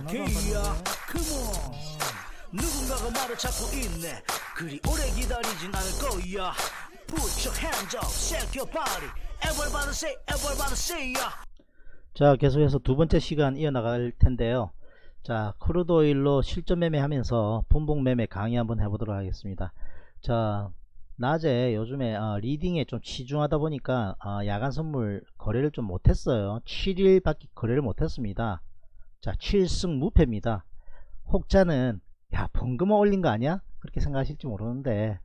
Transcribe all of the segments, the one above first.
닥터케이야 컴온. 누군가가 말을 찾고 있네. 그리 오래 기다리진 않을 거야. Put your hands up, shake your body. Everybody say, everybody say ya. 자, 계속해서 두 번째 시간 이어나갈 텐데요. 자, 크루드 오일로 실전 매매하면서 분봉 매매 강의 한번 해보도록 하겠습니다. 자, 낮에 요즘에 리딩에 좀 치중하다 보니까 야간 선물 거래를 좀 못했어요. 7일 밖에 거래를 못했습니다. 자, 7승 무패입니다. 혹자는 야 번금어 올린 거 아니야? 그렇게 생각하실지 모르는데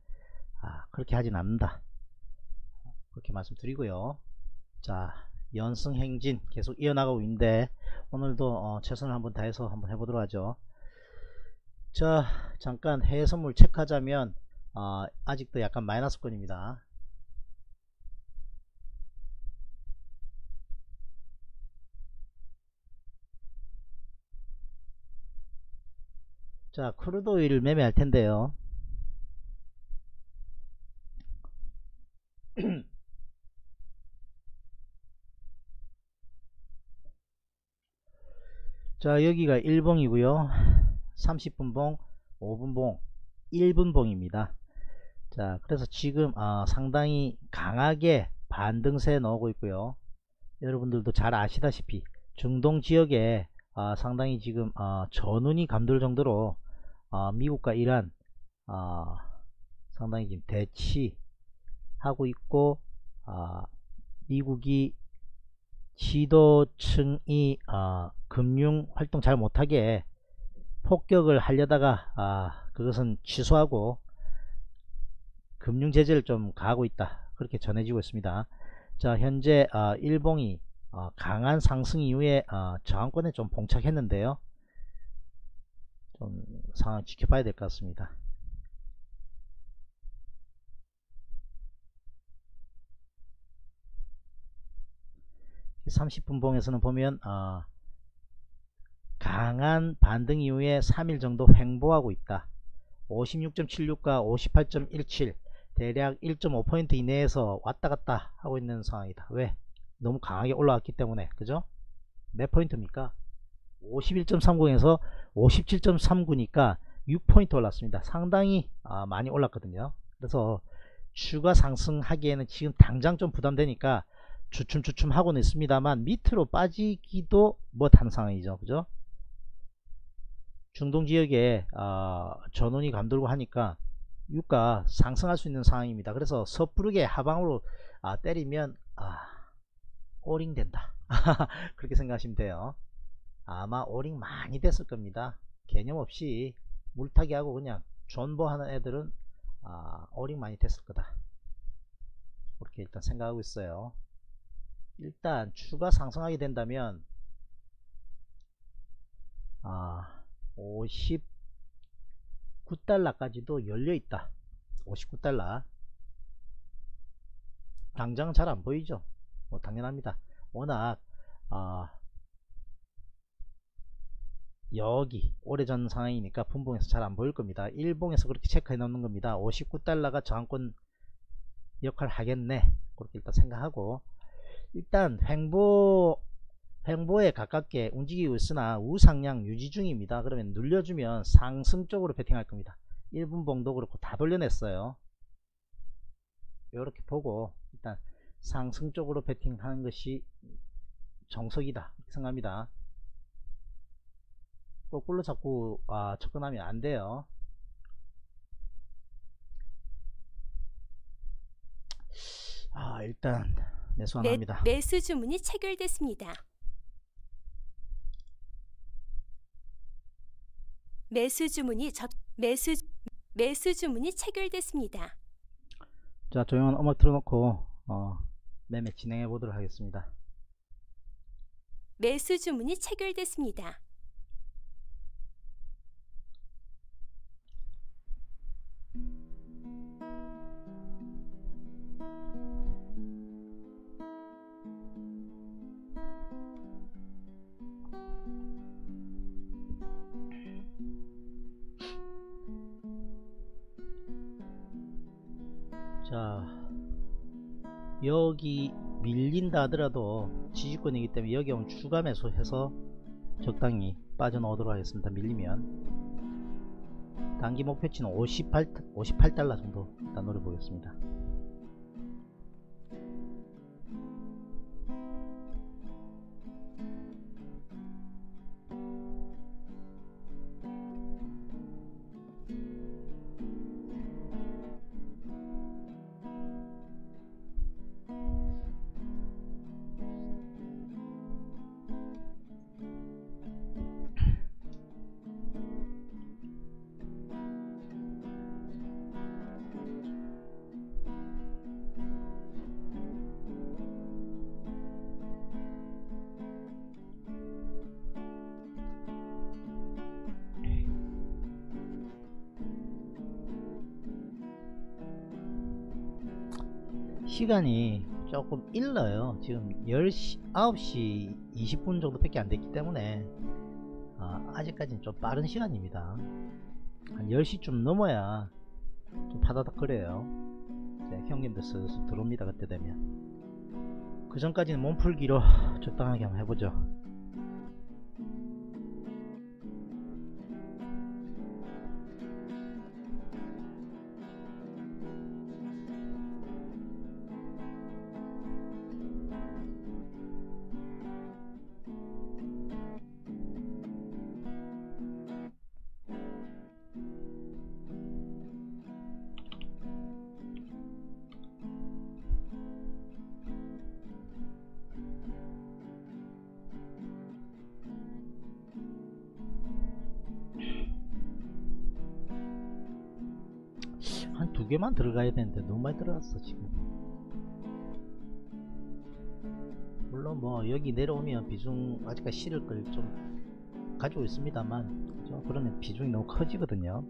그렇게 하진 않는다. 그렇게 말씀드리고요. 자, 연승 행진 계속 이어나가고 있는데 오늘도 최선을 한번 다해서 한번 해보도록 하죠. 자, 잠깐 해외 선물 체크하자면 아직도 약간 마이너스권입니다. 자, 크루드 오일을 매매할 텐데요. 자, 여기가 1봉이고요 30분봉, 5분봉, 1분봉입니다. 자, 그래서 지금 상당히 강하게 반등세에 나오고 있고요. 여러분들도 잘 아시다시피 중동지역에 상당히 지금 전운이 감돌 정도로 미국과 이란 상당히 지금 대치하고 있고, 미국이 지도층이 금융활동 잘 못하게 폭격을 하려다가 그것은 취소하고 금융제재를 좀 가하고 있다, 그렇게 전해지고 있습니다. 자, 현재 일봉이 강한 상승 이후에 저항권에 좀 봉착했는데요. 좀 상황 지켜봐야 될 것 같습니다. 이 30분 봉에서는 보면 강한 반등 이후에 3일 정도 횡보하고 있다. 56.76과 58.17 대략 1.5포인트 이내에서 왔다갔다 하고 있는 상황이다. 왜? 너무 강하게 올라왔기 때문에. 그죠? 몇 포인트입니까? 51.30에서 57.39니까 6포인트 올랐습니다. 상당히 많이 올랐거든요. 그래서 추가 상승하기에는 지금 당장 좀 부담되니까 주춤주춤 하고는 있습니다만 밑으로 빠지기도 못한 상황이죠. 그죠? 중동지역에 전운이 감돌고 하니까 유가 상승할 수 있는 상황입니다. 그래서 섣부르게 하방으로 때리면 오링 된다. 그렇게 생각하시면 돼요. 아마 오링 많이 됐을 겁니다. 개념 없이 물타기 하고 그냥 존버하는 애들은 오링 많이 됐을 거다, 그렇게 일단 생각하고 있어요. 일단 추가 상승하게 된다면 59달러까지도 열려있다. 59달러 당장은 잘 안보이죠. 뭐 당연합니다. 워낙 여기 오래전 상황이니까 분봉에서 잘 안보일 겁니다. 일봉에서 그렇게 체크해 놓는 겁니다. 59달러가 저항권 역할 하겠네, 그렇게 일단 생각하고 일단 횡보에 가깝게 움직이고 있으나 우상향 유지 중입니다. 그러면 눌려주면 상승 쪽으로 베팅할 겁니다. 1분봉도 그렇고 다 돌려냈어요. 이렇게 보고 일단 상승 쪽으로 베팅하는 것이 정석이다 생각합니다. 거꾸로 자꾸 접근하면 안 돼요. 일단 매수합니다. 매수 주문이 체결됐습니다. 매수 주문이 체결됐습니다. 자, 조용한 음악 틀어놓고 매매 진행해 보도록 하겠습니다. 매수 주문이 체결됐습니다. 자, 여기 밀린다 하더라도 지지권이기 때문에 여기 오면 추가 매수해서 적당히 빠져나오도록 하겠습니다. 밀리면 단기 목표치는 58달러 정도 일단 노려보겠습니다. 시간이 조금 일러요. 지금 10시, 9시 20분 정도밖에 안 됐기 때문에 아직까지는 좀 빠른 시간입니다. 한 10시쯤 넘어야 좀 파다닥거려요. 형님들 슬슬 들어옵니다. 그때 되면. 그 전까지는 몸풀기로 적당하게 한번 해보죠. 개만 들어가야 되는데 너무 많이 들어갔어 지금. 물론 뭐 여기 내려오면 비중 아직까지 실을 걸 좀 가지고 있습니다만, 그죠? 그러면 비중이 너무 커지거든요.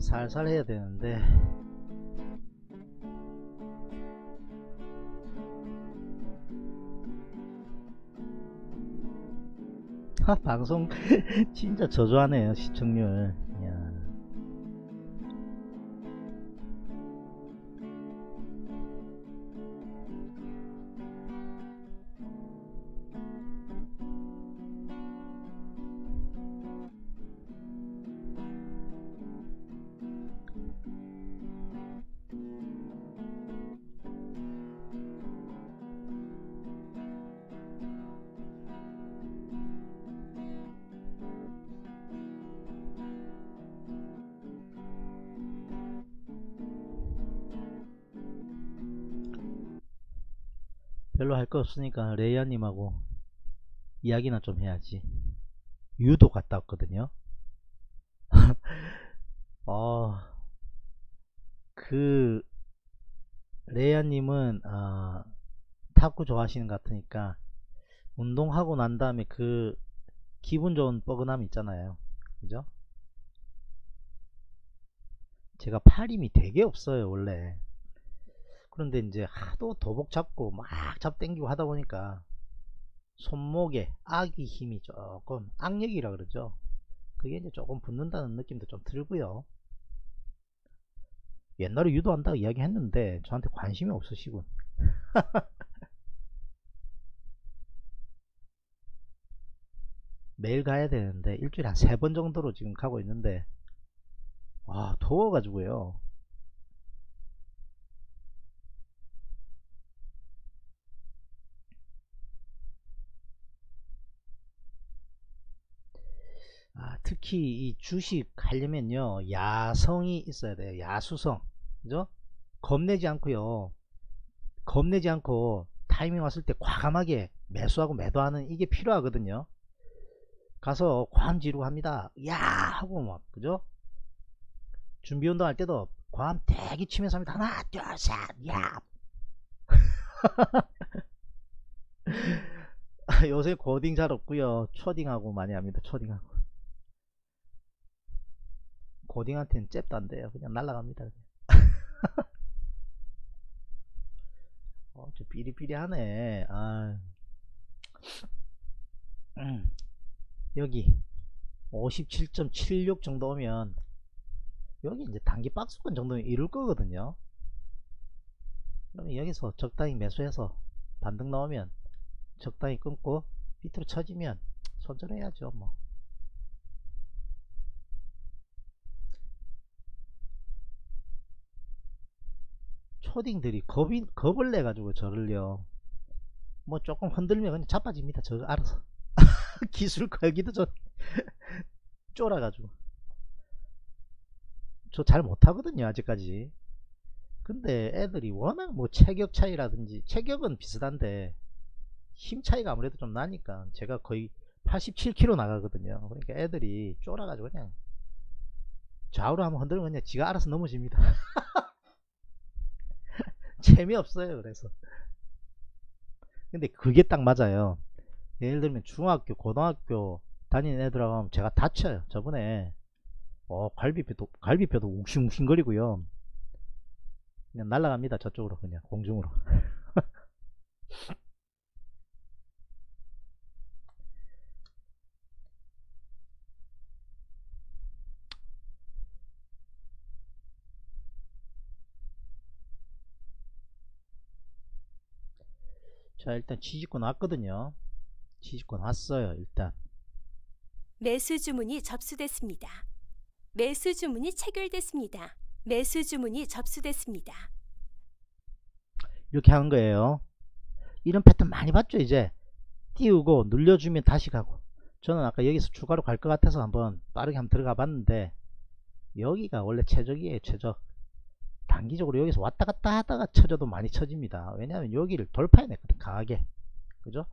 살살 해야 되는데. 하, 방송 진짜 저조하네요 시청률. 별로 할 거 없으니까 레이아님하고 이야기나 좀 해야지. 유도 갔다 왔거든요. 그 레이아님은 탁구 좋아하시는 것 같으니까 운동하고 난 다음에 그 기분 좋은 뻐근함 있잖아요, 그죠? 제가 팔 힘이 되게 없어요 원래. 그런데 이제 하도 도복 잡고 막 잡당기고 하다 보니까 손목에 아기 힘이 조금, 악력이라 그러죠, 그게 이제 조금 붙는다는 느낌도 좀 들고요. 옛날에 유도한다고 이야기했는데 저한테 관심이 없으시군. 매일 가야 되는데 일주일에 한 3번 정도로 지금 가고 있는데 더워가지고요. 특히 이 주식 하려면요 야성이 있어야 돼요. 야수성, 그죠? 겁내지 않고요, 겁내지 않고 타이밍 왔을 때 과감하게 매수하고 매도하는 이게 필요하거든요. 가서 괌 지르고 합니다 야 하고 막, 그죠? 준비 운동할 때도 괌 대기 치면서 합니다. 하나 둘 셋 야. 요새 고딩 잘 없고요, 초딩하고 많이 합니다. 초딩하고 고딩한테는 잽도 안 돼요. 그냥 날아갑니다. 저 삐리삐리하네. 여기 57.76 정도 오면 여기 이제 단기 박스권 정도는 이룰 거거든요. 그러면 여기서 적당히 매수해서 반등 나오면 적당히 끊고 밑으로 쳐지면 선전해야죠 뭐. 초딩들이 겁을 내가지고 저를요 뭐 조금 흔들면 그냥 자빠집니다. 저거 알아서 기술 걸기도 전 쫄아가지고 저 잘 못하거든요 아직까지. 근데 애들이 워낙 뭐 체격 차이라든지, 체격은 비슷한데 힘 차이가 아무래도 좀 나니까 제가 거의 87kg 나가거든요. 그러니까 애들이 쫄아가지고 그냥 좌우로 한번 흔들면 그냥 지가 알아서 넘어집니다. 재미없어요. 그래서 근데 그게 딱 맞아요. 예를 들면 중학교 고등학교 다니는 애들하고 하면 제가 다쳐요. 저번에 갈비뼈도 웅신웅신 거리고요 그냥 날아갑니다. 저쪽으로 그냥 공중으로. 자, 일단 취직권 왔거든요. 취직권 왔어요. 일단 매수 주문이 접수됐습니다. 매수 주문이 체결됐습니다. 매수 주문이 접수됐습니다. 이렇게 하는 거예요. 이런 패턴 많이 봤죠. 이제 띄우고 눌려주면 다시 가고. 저는 아까 여기서 추가로 갈 것 같아서 한번 빠르게 한번 들어가 봤는데 여기가 원래 최적이에요. 최적. 단기적으로 여기서 왔다 갔다 하다가 쳐져도 많이 쳐집니다. 왜냐하면 여기를 돌파해냈거든 강하게. 그죠?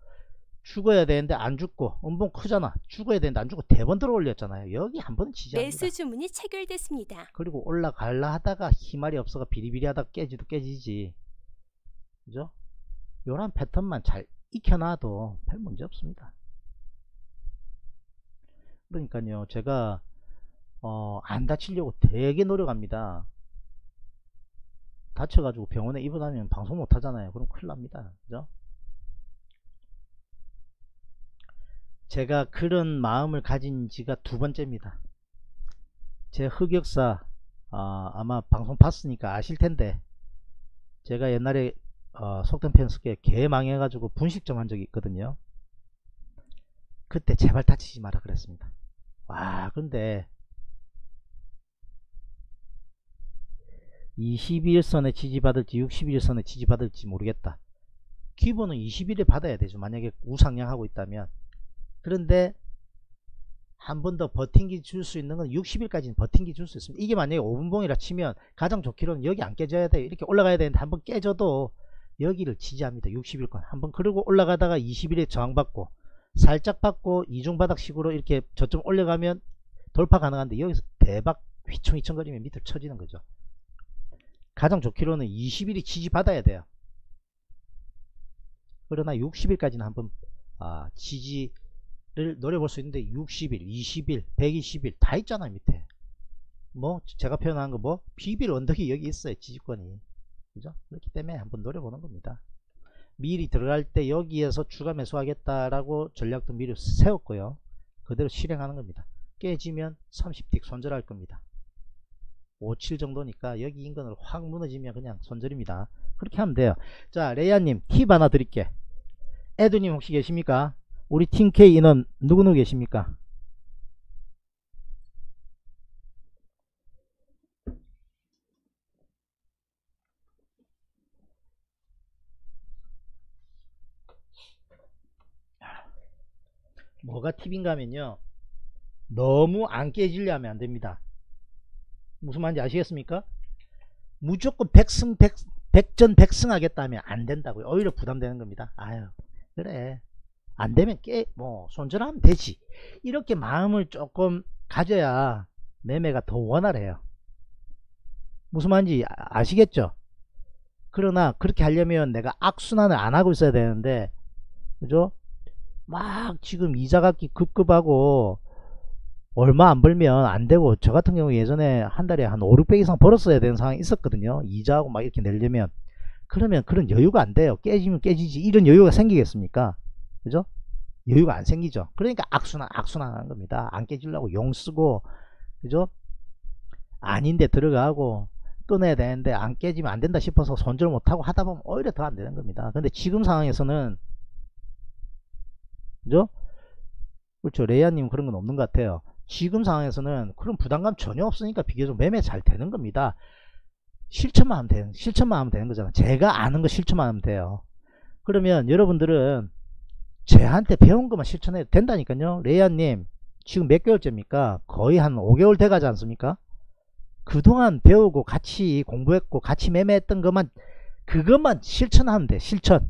죽어야 되는데 안 죽고. 음봉 크잖아. 죽어야 되는데 안 죽고 대번 들어 올렸잖아요. 여기 한번 지지합니다. 매수 주문이 체결됐습니다. 그리고 올라갈라 하다가 희말이 없어가 비리비리 하다가 깨지도 깨지지. 그죠? 요런 패턴만 잘 익혀놔도 별 문제 없습니다. 그러니까요 제가 안 다치려고 되게 노력합니다. 다쳐가지고 병원에 입원하면 방송 못하잖아요. 그럼 큰일 납니다. 그죠? 제가 그런 마음을 가진 지가 두 번째입니다. 제 흑역사 아마 방송 봤으니까 아실텐데 제가 옛날에 속담편스께 개 망해가지고 분식점 한 적이 있거든요. 그때 제발 다치지 마라 그랬습니다. 와 근데 21선에 지지받을지 61선에 지지받을지 모르겠다. 기본은 21에 받아야 되죠. 만약에 우상향하고 있다면. 그런데 한 번 더 버팅기 줄 수 있는 건 60일까지는 버팅기 줄 수 있습니다. 이게 만약에 5분봉이라 치면 가장 좋기로는 여기 안 깨져야 돼요. 이렇게 올라가야 되는데 한번 깨져도 여기를 지지합니다. 60일권 한번. 그리고 올라가다가 20일에 저항받고 살짝 받고 이중바닥식으로 이렇게 저점 올려가면 돌파 가능한데 여기서 대박 휘청휘청거리면 밑을 쳐지는 거죠. 가장 좋기로는 20일이 지지받아야 돼요. 그러나 60일까지는 한번 지지를 노려볼 수 있는데 60일, 20일, 120일 다 있잖아요. 밑에 뭐 제가 표현한 거 뭐 비빌 언덕이 여기 있어요. 지지권이. 그죠? 그렇기 때문에 한번 노려보는 겁니다. 미리 들어갈 때 여기에서 추가 매수하겠다라고 전략도 미리 세웠고요. 그대로 실행하는 겁니다. 깨지면 30틱 손절할 겁니다. 57 정도니까 여기 인근으로 확 무너지면 그냥 손절입니다. 그렇게 하면 돼요. 자 레이아님 팁 하나 드릴게. 에드님 혹시 계십니까? 우리 팀K 인원 누구누구 계십니까? 뭐가 팁인가 하면요 너무 안 깨지려면 안됩니다. 무슨 말인지 아시겠습니까? 무조건 백전백승 하겠다 하면 안 된다고요. 오히려 부담되는 겁니다. 아유 그래 안 되면 뭐 손절하면 되지. 이렇게 마음을 조금 가져야 매매가 더 원활해요. 무슨 말인지 아시겠죠? 그러나 그렇게 하려면 내가 악순환을 안 하고 있어야 되는데 그죠? 막 지금 이자 갚기 급급하고 얼마 안 벌면 안 되고, 저 같은 경우 예전에 한 달에 한 500~600 이상 벌었어야 되는 상황이 있었거든요. 이자하고 막 이렇게 내려면. 그러면 그런 여유가 안 돼요. 깨지면 깨지지. 이런 여유가 생기겠습니까? 그죠? 여유가 안 생기죠. 그러니까 악순환 하는 겁니다. 안 깨지려고 용 쓰고, 그죠? 아닌데 들어가고, 끊어야 되는데 안 깨지면 안 된다 싶어서 손절 못하고 하다 보면 오히려 더 안 되는 겁니다. 근데 지금 상황에서는, 그죠? 그렇죠. 레이아님 그런 건 없는 것 같아요. 지금 상황에서는 그런 부담감 전혀 없으니까 비교적 매매 잘 되는 겁니다. 실천만 하면 되는 거잖아요. 제가 아는 거 실천만 하면 돼요. 그러면 여러분들은 제한테 배운 것만 실천해도 된다니까요. 레이아님 지금 몇 개월째입니까? 거의 한 5개월 돼 가지 않습니까? 그동안 배우고 같이 공부했고 같이 매매했던 것만, 그것만 실천하면 돼. 실천.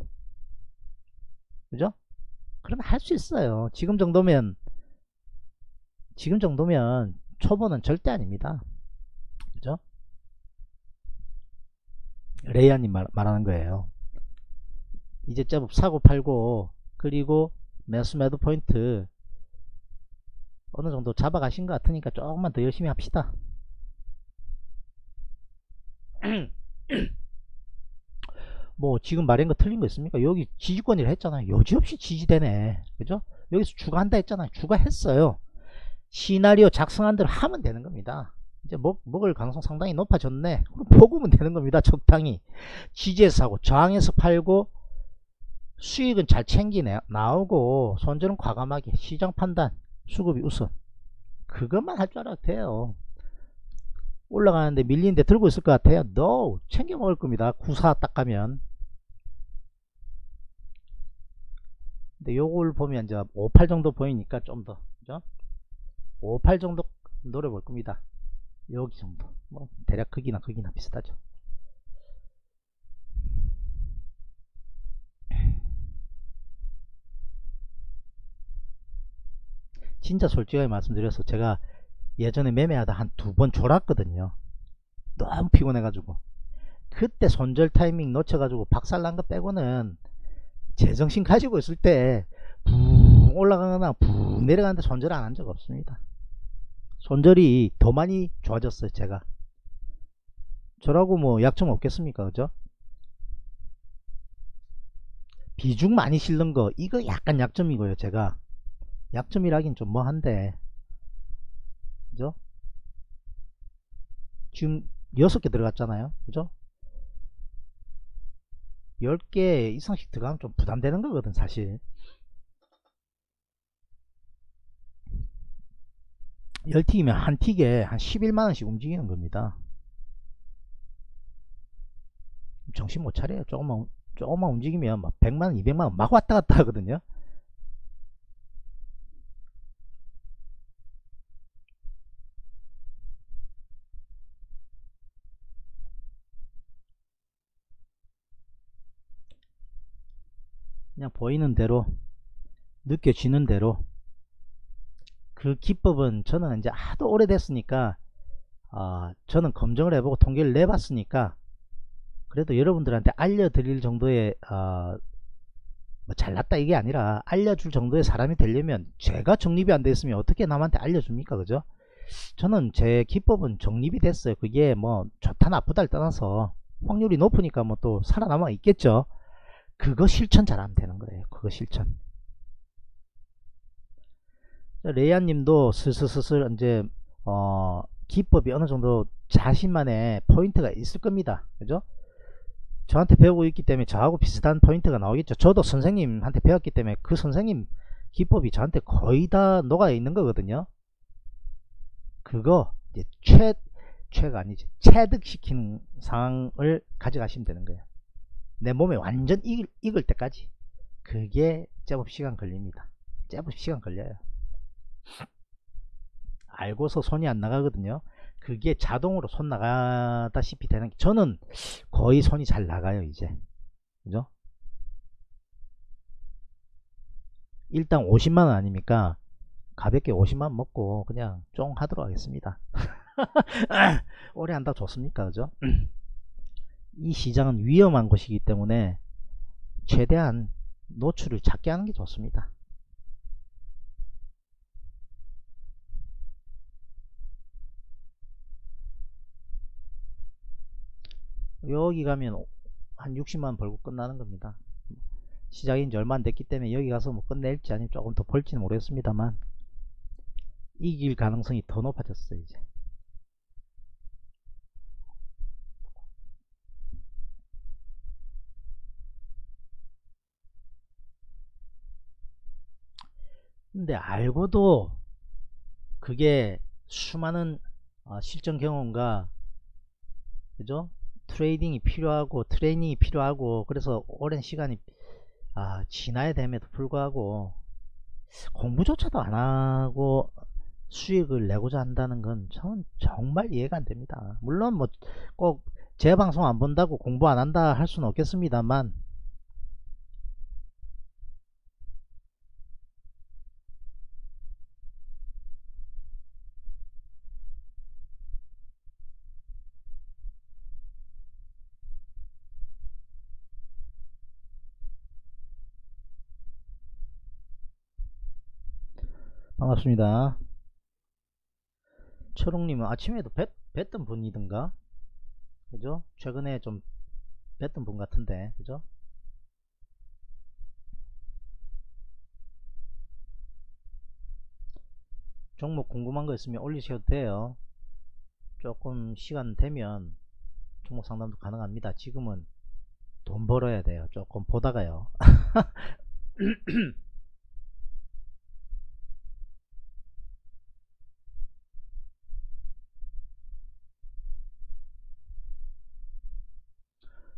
그죠? 그럼 할 수 있어요. 지금 정도면 초보는 절대 아닙니다. 그죠? 레이아님 말하는 거예요. 이제 제법 사고 팔고, 그리고 매수 매도 포인트 어느 정도 잡아 가신 것 같으니까 조금만 더 열심히 합시다. 뭐 지금 말한 거 틀린 거 있습니까? 여기 지지권이라 했잖아요. 여지없이 지지되네. 그죠? 여기서 추가한다 했잖아요. 추가했어요. 시나리오 작성한 대로 하면 되는 겁니다. 이제 먹을 가능성 상당히 높아졌네. 그럼 보고면 되는 겁니다. 적당히 지지에서 사고 저항에서 팔고, 수익은 잘 챙기네 나오고, 손절은 과감하게, 시장 판단, 수급이 우선. 그것만 할 줄 알아도 돼요. 올라가는데 밀리는데 들고 있을 것 같아요. No, 챙겨 먹을 겁니다. 94 딱 가면. 근데 요걸 보면 이제 58 정도 보이니까 좀 더, 그죠? 58 정도 노려볼 겁니다. 여기 정도. 뭐 대략 크기나 비슷하죠. 진짜 솔직하게 말씀드려서 제가 예전에 매매하다 한 2번 졸았거든요. 너무 피곤해가지고. 그때 손절 타이밍 놓쳐가지고 박살난 거 빼고는 제정신 가지고 있을 때 붕 올라가거나 붕 내려가는데 손절 안 한 적 없습니다. 손절이 더 많이 좋아졌어요. 제가 저라고 뭐 약점 없겠습니까? 그죠? 비중 많이 실는 거, 이거 약간 약점이고요. 제가 약점이라긴 좀 뭐한데, 그죠? 지금 6개 들어갔잖아요. 그죠? 10개 이상씩 들어가면 좀 부담되는 거거든 사실. 10틱이면 한 틱에 한 11만원씩 움직이는 겁니다. 정신 못 차려요. 조금만 움직이면 막 100만원 200만원 막 왔다 갔다 하거든요. 그냥 보이는 대로, 느껴지는 대로. 그 기법은 저는 이제 하도 오래됐으니까, 저는 검증을 해보고 통계를 내봤으니까, 그래도 여러분들한테 알려드릴 정도의, 뭐 잘났다 이게 아니라, 알려줄 정도의 사람이 되려면, 제가 정립이 안 돼 있으면 어떻게 남한테 알려줍니까? 그죠? 저는 제 기법은 정립이 됐어요. 그게 뭐 좋다 나쁘다를 떠나서, 확률이 높으니까 뭐 또 살아남아 있겠죠? 그거 실천 잘하면 되는 거예요. 그거 실천. 레이아님도 슬슬슬슬 이제 기법이 어느 정도 자신만의 포인트가 있을 겁니다. 그죠? 저한테 배우고 있기 때문에 저하고 비슷한 포인트가 나오겠죠. 저도 선생님한테 배웠기 때문에 그 선생님 기법이 저한테 거의 다 녹아 있는 거거든요. 그거 이제 체득시키는 상황을 가져가시면 되는 거예요. 내 몸에 완전 익을 때까지. 그게 제법 시간 걸립니다. 제법 시간 걸려요. 알고서 손이 안 나가거든요. 그게 자동으로 손 나가다시피 되는 게, 저는 거의 손이 잘 나가요 이제. 그죠? 일단 50만원 아닙니까? 가볍게 50만원 먹고 그냥 쫑 하도록 하겠습니다. 오래 한다 좋습니까? 그죠? 이 시장은 위험한 곳이기 때문에 최대한 노출을 작게 하는 게 좋습니다. 여기 가면 한 60만원 벌고 끝나는 겁니다. 시작인 지 얼마 안 됐기 때문에 여기 가서 뭐 끝낼지 아니면 조금 더 벌지는 모르겠습니다만, 이길 가능성이 더 높아졌어요 이제. 근데 알고도 그게 수많은 실전 경험과 그죠? 트레이딩이 필요하고 트레이닝이 필요하고 그래서 오랜 시간이 지나야 됨에도 불구하고 공부조차도 안하고 수익을 내고자 한다는 건 전 정말 이해가 안됩니다. 물론 뭐 꼭 제 방송 안 본다고 공부 안한다 할 수는 없겠습니다만 반갑습니다. 철웅님은 아침에도 뵀던 분이든가 그죠? 최근에 좀 뵀던 분 같은데 그죠? 종목 궁금한 거 있으면 올리셔도 돼요. 조금 시간 되면 종목 상담도 가능합니다. 지금은 돈 벌어야 돼요. 조금 보다가요.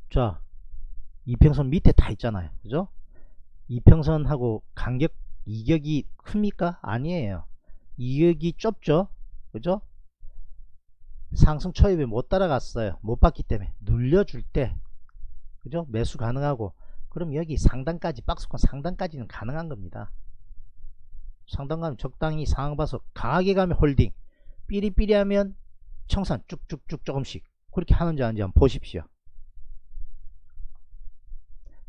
자, 이평선 밑에 다 있잖아요. 그죠? 이평선하고 간격, 이격이 큽니까? 아니에요. 이격이 좁죠? 그죠? 상승 초입에 못 따라갔어요. 못 봤기 때문에. 눌려줄 때, 그죠? 매수 가능하고. 그럼 여기 상단까지, 박스권 상단까지는 가능한 겁니다. 상단 가면 적당히 상황 봐서 강하게 가면 홀딩, 삐리삐리 하면 청산 쭉쭉쭉 조금씩. 그렇게 하는지 아닌지 한번 보십시오.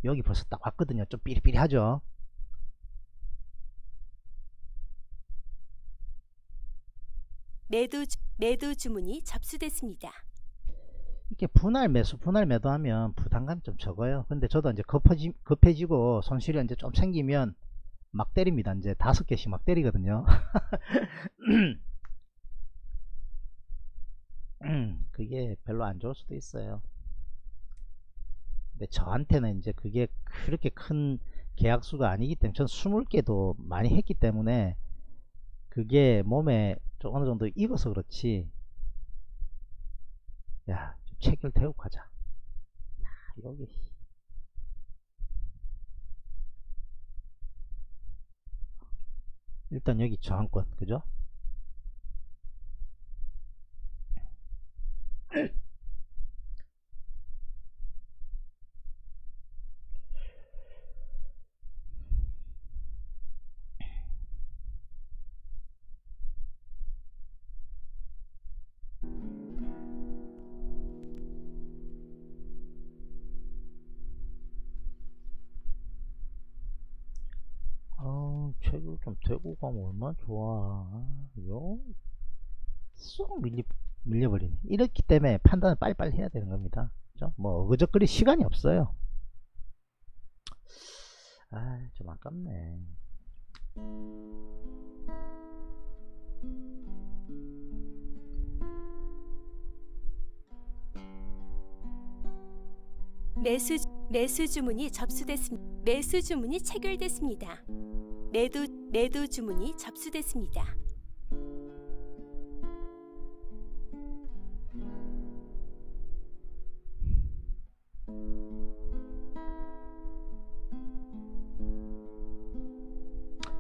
여기 벌써 딱 왔거든요. 좀 삐리삐리하죠. 매도 주문이 접수됐습니다. 이렇게 분할 매수 분할 매도하면 부담감이 좀 적어요. 근데 저도 이제 급해지고 손실이 이제 좀 생기면 막 때립니다. 이제 5개씩 막 때리거든요. 그게 별로 안 좋을 수도 있어요. 근데 저한테는 이제 그게 그렇게 큰 계약수가 아니기 때문에 전 20개도 많이 했기 때문에 그게 몸에 좀 어느정도 익어서 그렇지. 야, 체결 태우고 가자. 야, 여기 일단 여기 저항권 그죠? 좀 되고 가면 얼마나 좋아. 쏙 밀려버리네. 이렇기 때문에 판단을 빨리빨리 해야 되는 겁니다. 그죠? 뭐 어그저그리 시간이 없어요. 아, 좀 아깝네. 매수 주문이 접수됐습니다. 매수 주문이 체결됐습니다. 매도 주문이 접수됐습니다.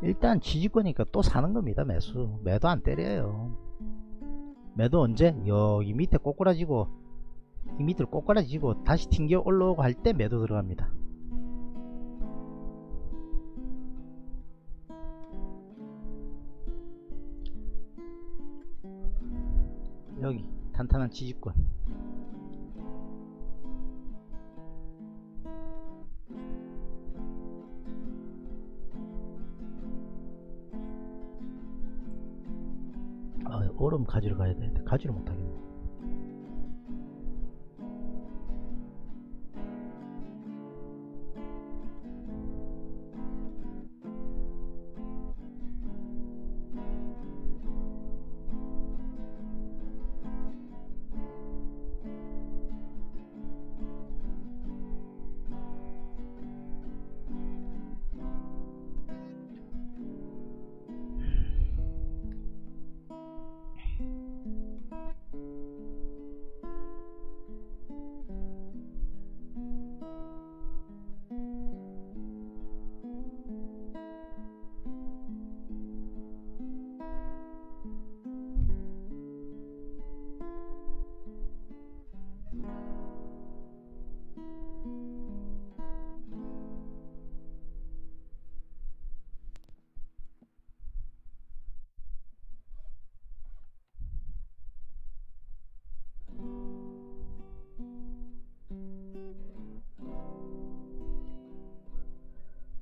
일단 지지권이니까 또 사는 겁니다. 매수. 매도 안 때려요. 매도 언제? 여기 밑에 꼬꾸라지고 이 밑으로 꼬꾸라지고 다시 튕겨 올라오고 할 때 매도 들어갑니다. 여기 탄탄한 지지권 얼음 가지러 가야 되는데 가지를 못하겠네.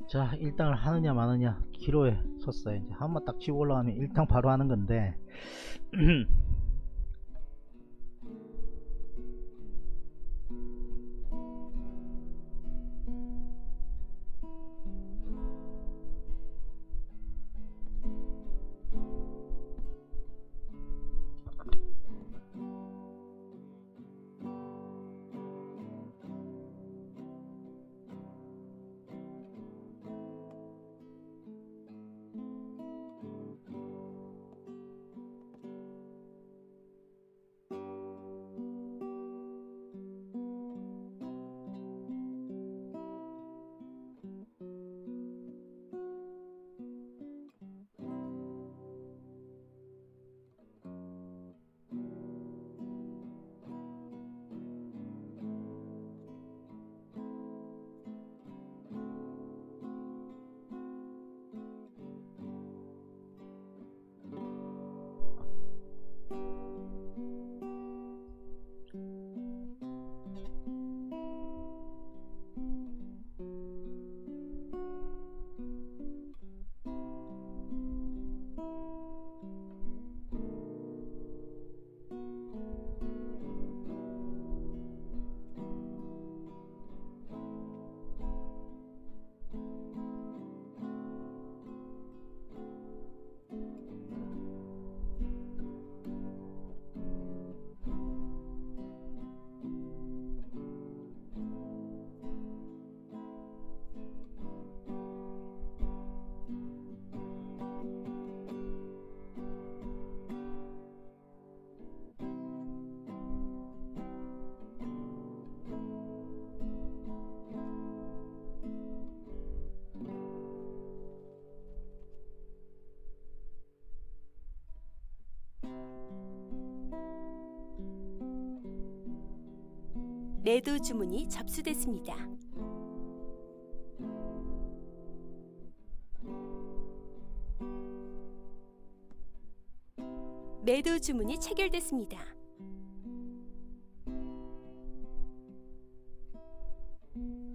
자, 1등을 하느냐 마느냐 기로에 섰어요. 이제 한번 딱 치고 올라가면 1등 바로 하는 건데 내도 주문이 접수됐습니다. 매도 주문이 체결됐습니다.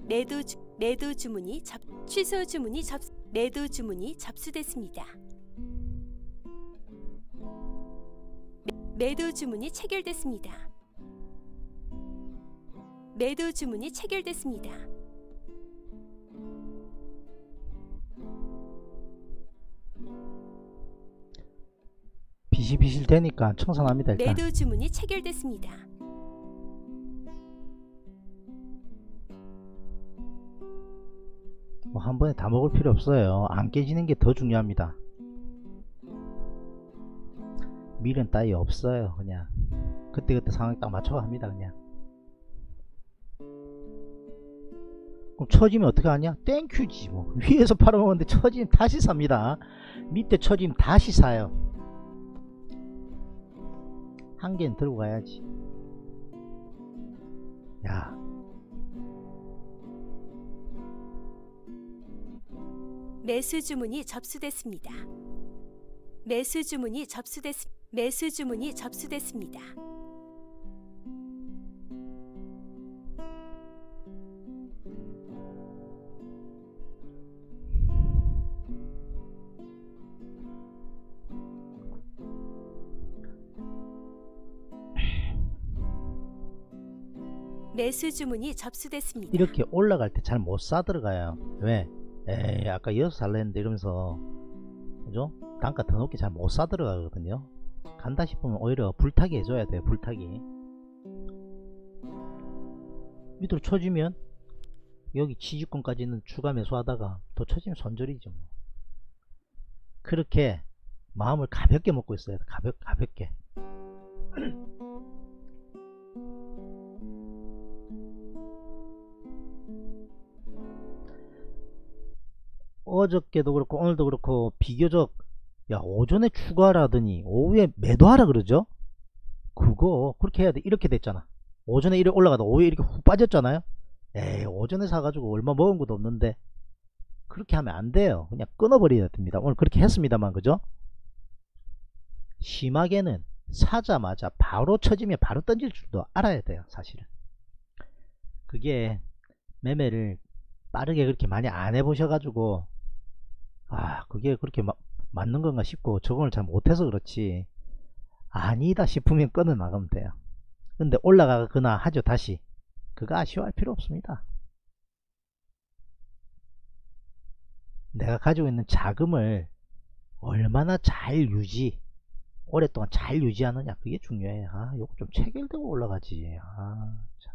매도 주문이 취소 주문이 매도 주문이 접수됐습니다. 매도 주문이 체결됐습니다. 매도 주문이 체결됐습니다. 빚이 빚일 테니까 청산합니다. 일단. 매도 주문이 체결됐습니다. 뭐 한 번에 다 먹을 필요 없어요. 안 깨지는 게 더 중요합니다. 밀은 따위 없어요. 그냥 그때그때 상황에 딱 맞춰갑니다. 그냥. 그럼 처지면 어떻게 하냐? 땡큐지 뭐. 위에서 팔아먹었는데 처지면 다시 삽니다. 밑에 처지면 다시 사요. 한 개는 들고 가야지. 야, 매수 주문이 접수됐습니다. 매수 주문이 접수됐습니다. 매수 주문이 접수됐습니다. 이렇게 올라갈 때 잘 못 사들어가요. 왜? 에이, 아까 6 살라 했는데 이러면서, 그죠? 단가 더 높게 잘 못 사들어가거든요. 간다 싶으면 오히려 불타기 해줘야 돼요. 불타기. 밑으로 쳐지면 여기 지지권까지는 추가 매수하다가 더 쳐지면 손절이죠. 뭐. 그렇게 마음을 가볍게 먹고 있어야 돼. 가볍게. 어저께도 그렇고 오늘도 그렇고 비교적 야 오전에 추가하라더니 오후에 매도하라 그러죠? 그거 그렇게 해야 돼. 이렇게 됐잖아. 오전에 이렇게 올라가다 오후에 이렇게 훅 빠졌잖아요. 에이, 오전에 사가지고 얼마 먹은 것도 없는데. 그렇게 하면 안 돼요. 그냥 끊어버려야 됩니다. 오늘 그렇게 했습니다만, 그죠? 심하게는 사자마자 바로 쳐지면 바로 던질 줄도 알아야 돼요. 사실은 그게 매매를 빠르게 그렇게 많이 안 해보셔가지고 아 그게 그렇게 맞는 건가 싶고 적응을 잘 못해서 그렇지 아니다 싶으면 끈을 막으면 돼요. 근데 올라가거나 하죠. 다시 그거 아쉬워할 필요 없습니다. 내가 가지고 있는 자금을 얼마나 잘 오랫동안 잘 유지하느냐 그게 중요해. 아 요거 좀 체결되고 올라가지. 아 참.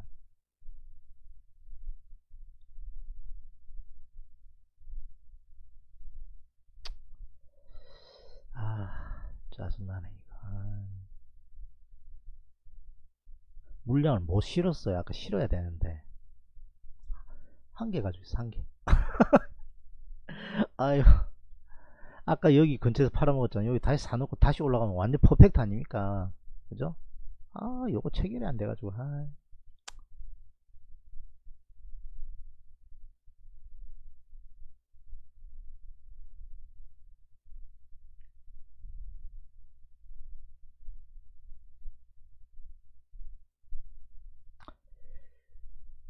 아 짜증나네 이거. 아. 물량을 못 실었어요. 아까 실어야 되는데 한 개 가지고 있어 한 개. 아유 아까 여기 근처에서 팔아먹었잖아요. 여기 다시 사놓고 다시 올라가면 완전 퍼펙트 아닙니까? 그죠? 아 요거 체결이 안 돼가지고 아.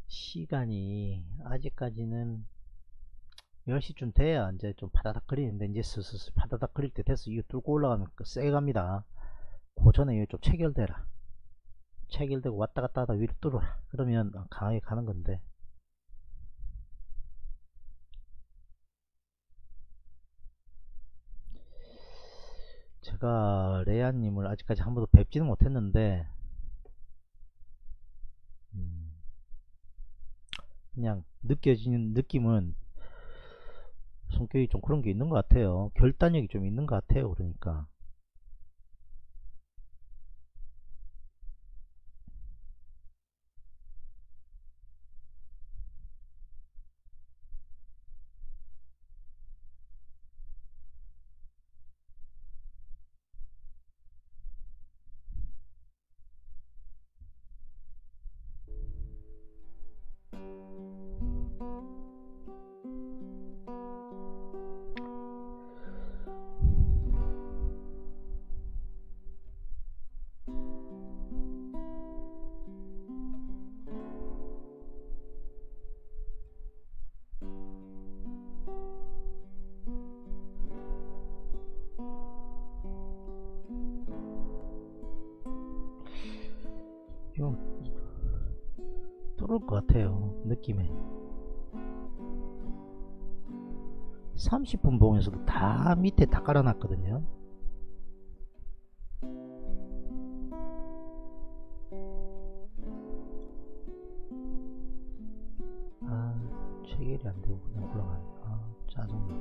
시간이 아직까지는 10시쯤 돼야 이제 좀 파다닥 거리는데 이제 슬슬 파다닥 거릴 때 됐어. 이거 뚫고 올라가면 세게 갑니다. 그 전에 이거 좀 체결되라. 체결되고 왔다갔다 하다 위로 뚫어라. 그러면 강하게 가는 건데. 제가 레아님을 아직까지 한 번도 뵙지는 못했는데 그냥 느껴지는 느낌은 성격이 좀 그런 게 있는 것 같아요. 결단력이 좀 있는 것 같아요. 그러니까 뚫을 것 같아요. 느낌에 30분 봉에서도 다 밑에 다 깔아놨거든요. 아 체결이 안되고 그냥 올라가네. 아 짜증나.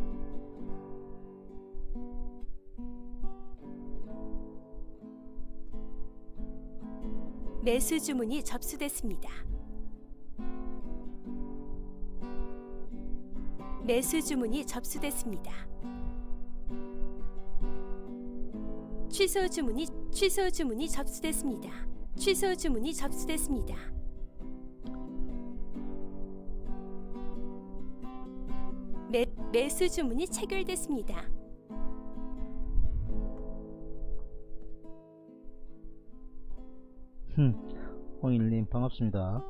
매수 주문이 접수됐습니다. 매수 주문이 접수됐습니다. 취소 주문이 접수됐습니다. 취소 주문이 접수됐습니다. 매수 주문이 체결됐습니다. 홍일님 반갑습니다.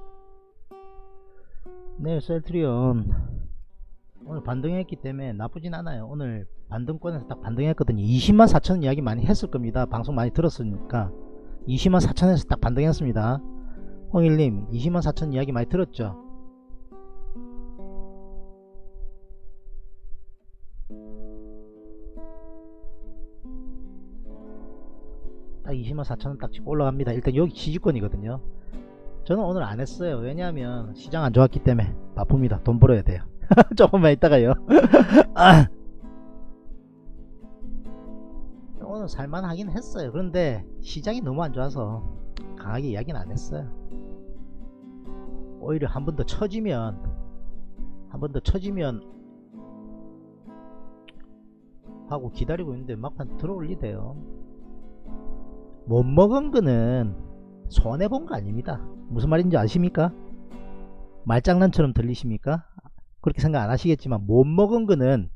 네 셀트리온 오늘 반등했기 때문에 나쁘진 않아요. 오늘 반등권에서 딱 반등했거든요. 204,000 이야기 많이 했을 겁니다. 방송 많이 들었으니까 204,000에서 딱 반등했습니다. 홍일님 204,000 이야기 많이 들었죠. 딱 204,000원 딱 치고 올라갑니다. 일단 여기 지지권이거든요. 저는 오늘 안 했어요. 왜냐하면 시장 안 좋았기 때문에 바쁩니다. 돈 벌어야 돼요. 조금만 있다가요. 아. 오늘 살만 하긴 했어요. 그런데 시장이 너무 안 좋아서 강하게 이야기는 안 했어요. 오히려 한 번 더 처지면 하고 기다리고 있는데 막판 들어올리대요. 못 먹은 거는 손해본 거 아닙니다. 무슨 말인지 아십니까? 말장난처럼 들리십니까? 그렇게 생각 안 하시겠지만 못 먹은 거는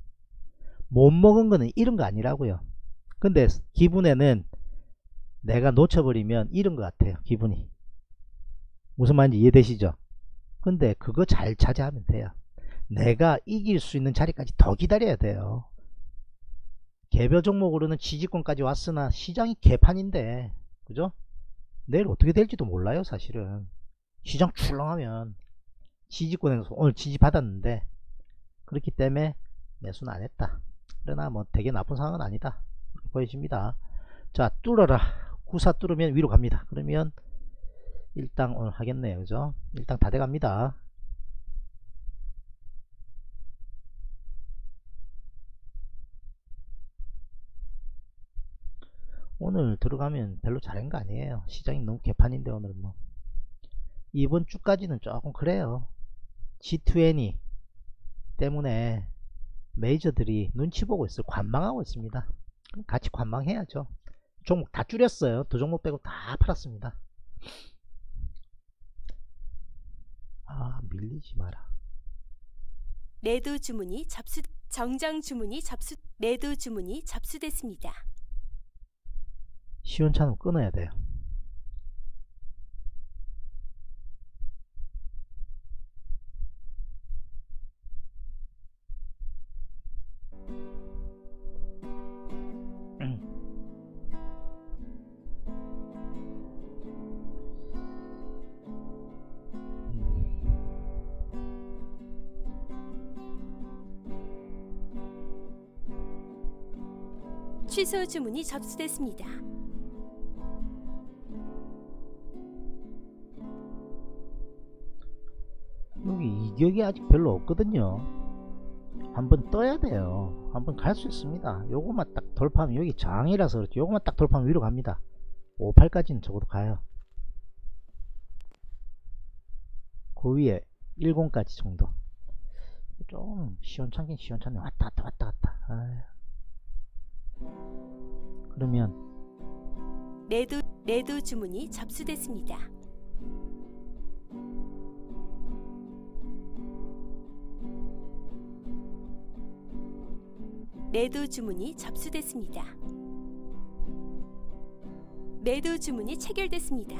잃은 거 아니라고요. 근데 기분에는 내가 놓쳐버리면 잃은 것 같아요. 기분이. 무슨 말인지 이해되시죠? 근데 그거 잘 차지하면 돼요. 내가 이길 수 있는 자리까지 더 기다려야 돼요. 개별 종목으로는 지지권까지 왔으나 시장이 개판인데, 그죠? 내일 어떻게 될지도 몰라요. 사실은 시장 출렁하면 지지권에서 오늘 지지 받았는데, 그렇기 때문에 매수는 안했다. 그러나 뭐 되게 나쁜 상황은 아니다 보여집니다. 자, 뚫어라. 구사 뚫으면 위로 갑니다. 그러면 일당 오늘 하겠네요, 그죠? 일당 다 돼갑니다. 오늘 들어가면 별로 잘한 거 아니에요. 시장이 너무 개판인데 오늘은 뭐 이번 주까지는 조금 그래요. G20 때문에 메이저들이 눈치 보고 있어요. 관망하고 있습니다. 같이 관망해야죠. 종목 다 줄였어요. 두 종목 빼고 다 팔았습니다. 아, 밀리지 마라. 매도 주문이 접수, 정정 주문이 접수, 매도 주문이 접수됐습니다. 시원찮으면 끊어야 돼요. 취소 주문이 접수됐습니다. 여기 이격이 아직 별로 없거든요. 한번 떠야 돼요. 한번 갈 수 있습니다. 요것만 딱 돌파하면, 여기 장이라서 그렇죠. 요것만 딱 돌파하면 위로 갑니다. 58까지는 적어도 가요. 그 위에 10까지 정도. 좀 시원찮긴 시원찮네. 왔다 왔다 왔다 왔다. 아유. 그러면 매도 주문이 접수됐습니다. 매도 주문이 접수됐습니다. 매도 주문이 체결됐습니다.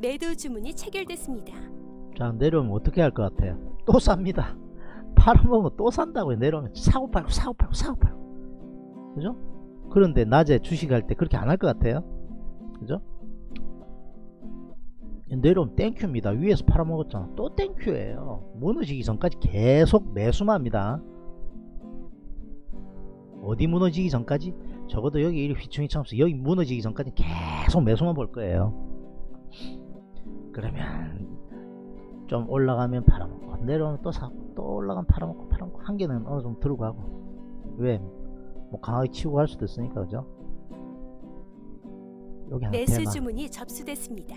매도 주문이 체결됐습니다. 자, 내려오면 어떻게 할 것 같아요? 또 삽니다. 팔아먹으면 또 산다고요. 내려오면 사고 팔고 사고 팔고 사고 팔고, 그죠? 그런데 낮에 주식할 때 그렇게 안 할 것 같아요, 그죠? 내려오면 땡큐입니다. 위에서 팔아먹었잖아. 또 땡큐예요. 무너지기 전까지 계속 매수만 합니다. 어디 무너지기 전까지? 적어도 여기 휘청이 참수, 여기 무너지기 전까지 계속 매수만 볼 거예요. 그러면 좀 올라가면 팔아먹고, 내려오면 또 사고, 또 올라가면 팔아먹고 팔아먹고, 한 개는 어느 정도 들고 가고. 왜? 뭐 강하게 치고 할 수도 있으니까, 그죠? 여기 한 매수 대만. 주문이 접수됐습니다.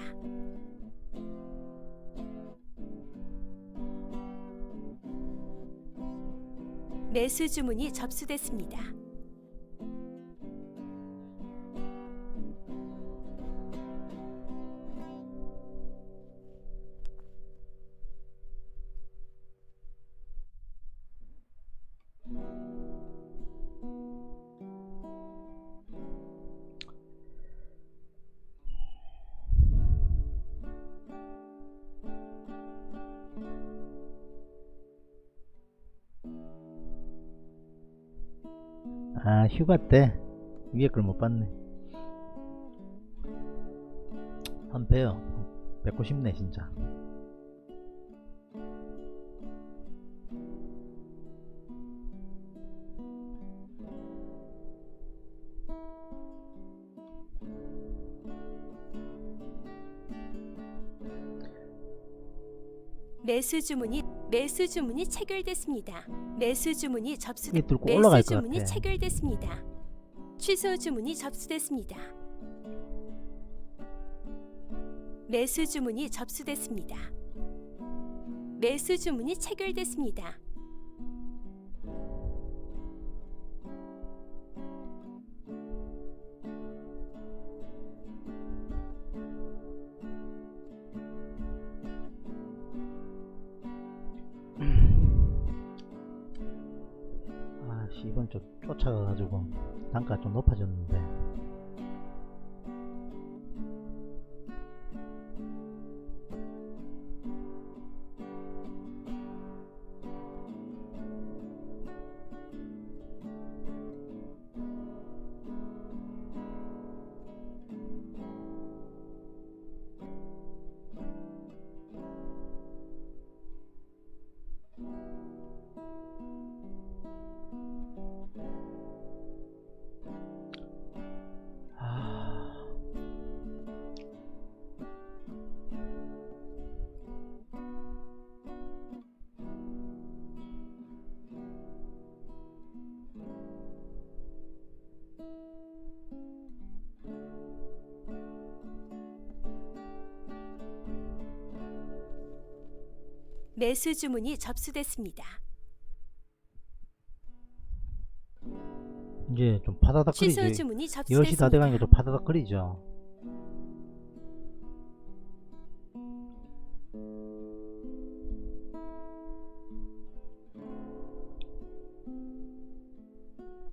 매수 주문이 접수됐습니다. 아, 휴가 때 위에 걸 못 봤네. 한 배요. 뵙고 싶네 진짜. 매수 주문이 매수 주문이 체결됐습니다. 매수 주문이 체결됐습니다. 취소 주문이 접수됐습니다. 매수 주문이 접수됐습니다. 매수 주문이 체결됐습니다. 이번 좀 쫓아가가지고 단가가 좀 높아졌는데 매수 주문이 접수됐습니다. 이제 좀 바다닥거리죠. 취소 주문이 접수됐습니다. 10시 다 돼가니까 좀 바다닥거리죠.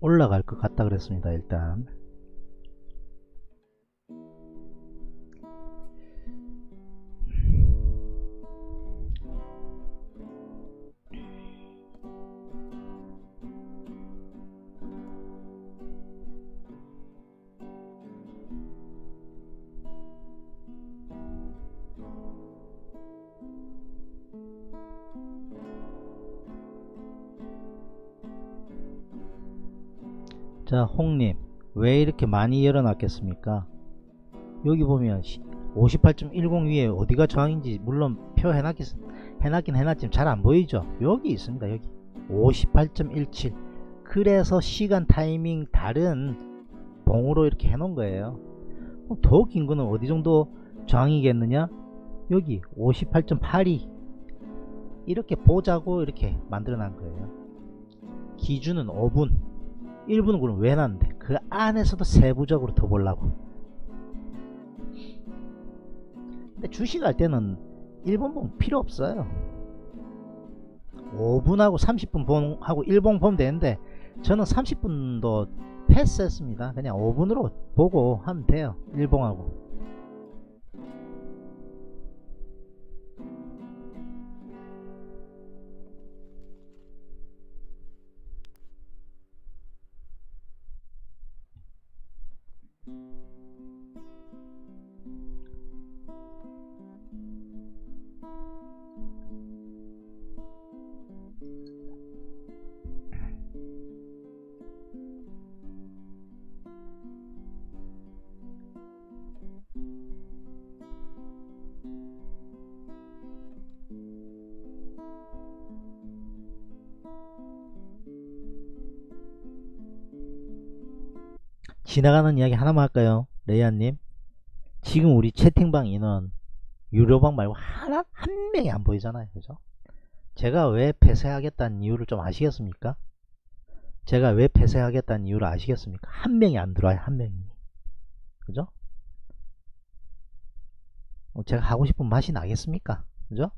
올라갈 것 같다 그랬습니다. 일단 자, 홍님 왜 이렇게 많이 열어놨겠습니까? 여기 보면 58.10 위에 어디가 저항인지 물론 표해놨긴 해놨지만 잘 안보이죠? 여기 있습니다. 여기 58.17. 그래서 시간 타이밍 다른 봉으로 이렇게 해놓은 거예요. 더 긴 거는 어디 정도 저항이겠느냐? 여기 58.82 이렇게 보자고 이렇게 만들어놓은 거예요. 기준은 5분 1분은 그럼 왜 났는데 그 안에서도 세부적으로 더 보려고. 근데 주식할 때는 1분 보면 필요 없어요. 5분하고 30분 하고 1분 보면 되는데 저는 30분도 패스했습니다. 그냥 5분으로 보고 하면 돼요. 1분하고 지나가는 이야기 하나만 할까요? 레이아님, 지금 우리 채팅방 인원 유료방 말고 한 명이 안 보이잖아요. 그죠? 제가 왜 폐쇄하겠다는 이유를 좀 아시겠습니까? 제가 왜 폐쇄하겠다는 이유를 아시겠습니까? 한 명이 안 들어와요. 한 명이. 그죠? 제가 하고 싶은 맛이 나겠습니까? 그죠?